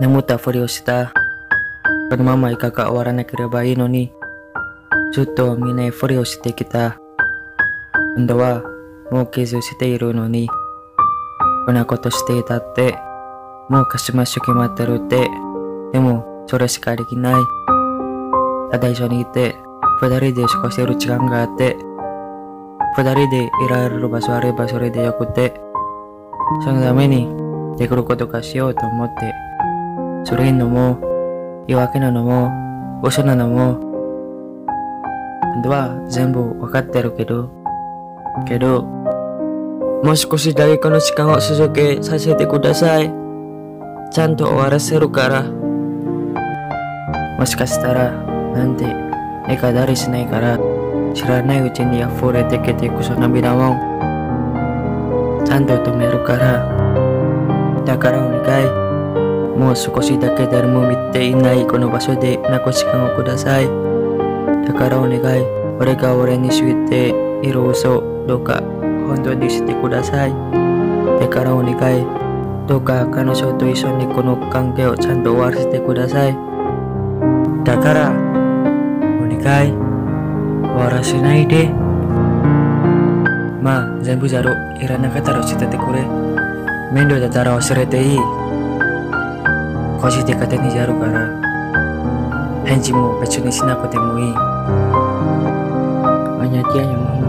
眠ったふりをした。このままイカが終わらなければいいのに、ずっと見ないふりをしてきた。今度はもう傷しているのに、こんなことしていたって、もうかしまし決まってるって、でもそれしかできない。ただ一緒にいて、二人で過ごせる時間があって、二人でいられる場所あればそれでよくて、そのためにできることがしようと思って、それのも、言い訳なのも、嘘なのも、今度は全部わかってるけど、もう少しだけこの時間を続けさせてください。ちゃんと終わらせるから。もしかしたら、なんて、ねかだりしないから、知らないうちに溢れてきていくその涙を、ちゃんと止めるから。だからお願い。もう少しだけ誰も見ていないこの場所で泣く時間をください。だからお願い。俺が俺についている嘘、どうか本当にしてください。だからお願い。どうか彼女と一緒にこの関係をちゃんと終わらせてください。だからお願い。終わらせないで。まあ全部じゃろ。いらなかったら教えてくれ。面倒だったら教えていい。腰で勝手にやるから。返事も別にしなくてもいい。あなたにも。